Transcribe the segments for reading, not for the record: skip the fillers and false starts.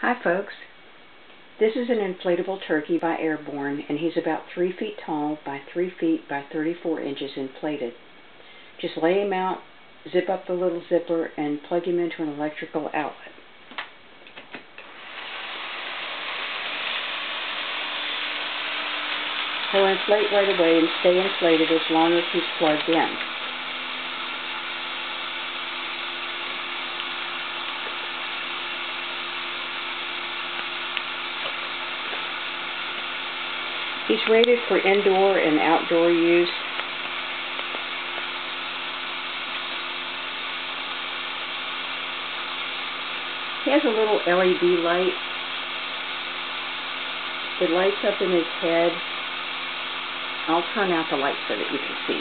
Hi folks, this is an inflatable turkey by Airborne, and he's about 3 feet tall by 3 feet by 34 inches inflated. Just lay him out, zip up the little zipper, and plug him into an electrical outlet. He'll inflate right away and stay inflated as long as he's plugged in. He's rated for indoor and outdoor use. He has a little LED light. It lights up in his head. I'll turn out the light so that you can see.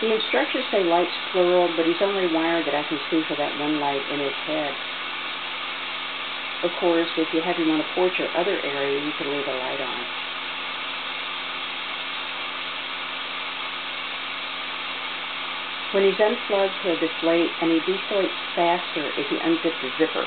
The instructions say lights plural, but he's only wired that I can see for that one light in his head. Of course, if you have him on a porch or other area, you can leave a light on. When he's unplugged, he'll deflate, and he deflates faster if you unzip the zipper.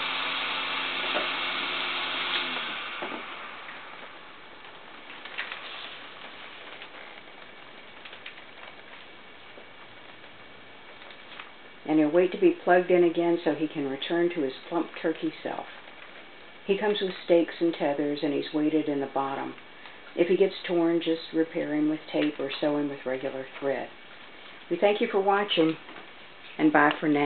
And he'll wait to be plugged in again so he can return to his plump turkey self. He comes with stakes and tethers, and he's weighted in the bottom. If he gets torn, just repair him with tape or sew him with regular thread. We thank you for watching, and bye for now.